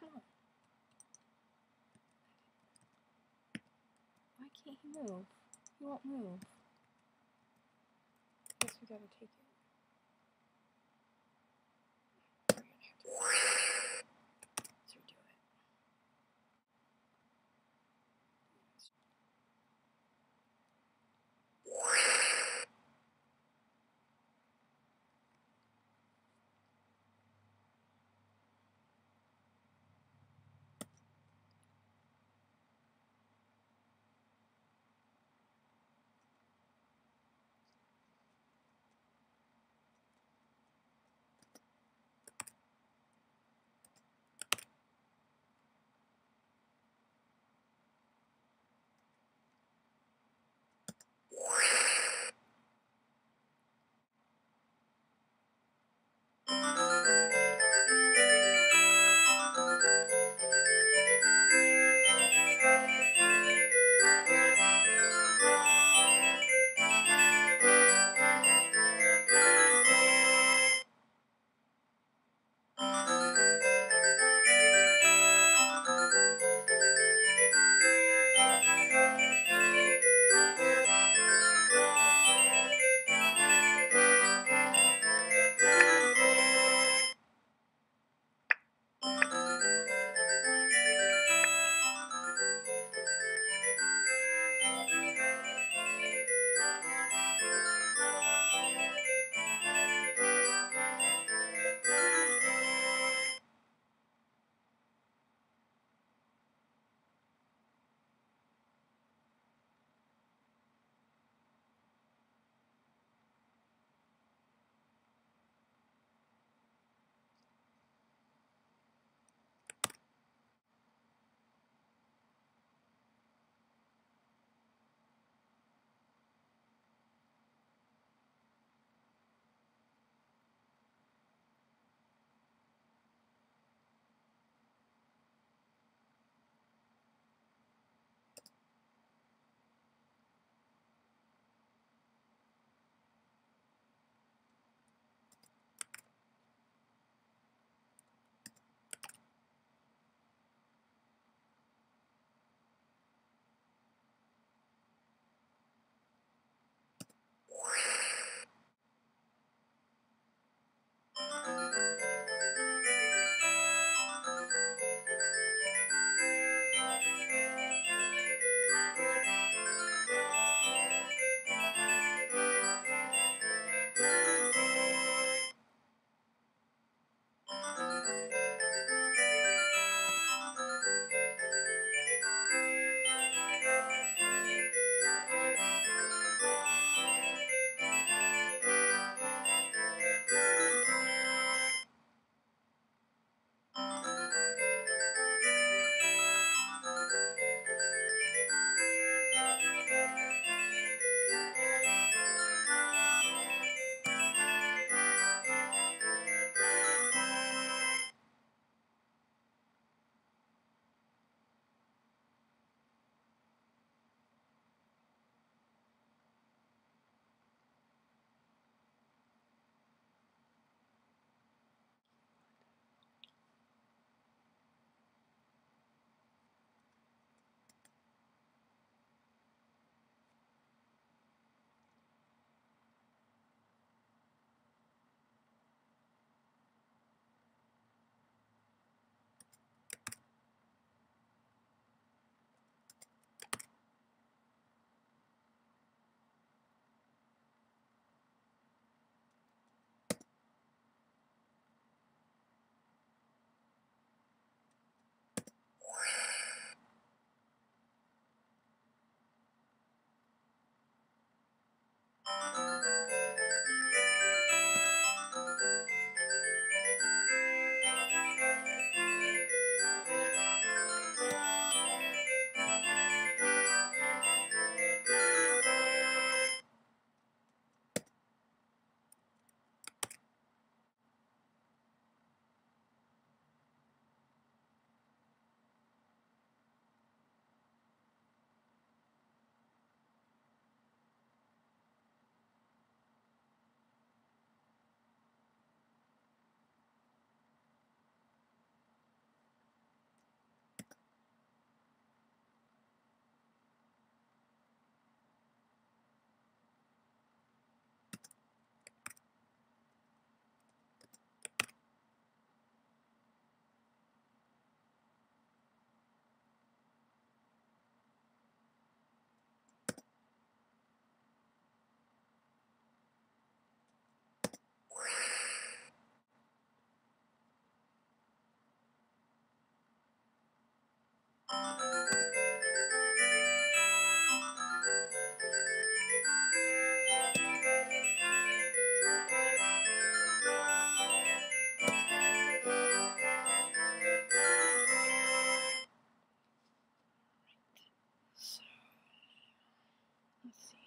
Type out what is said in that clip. Come on. Why can't he move? He won't move. I guess we gotta take it. Let's see.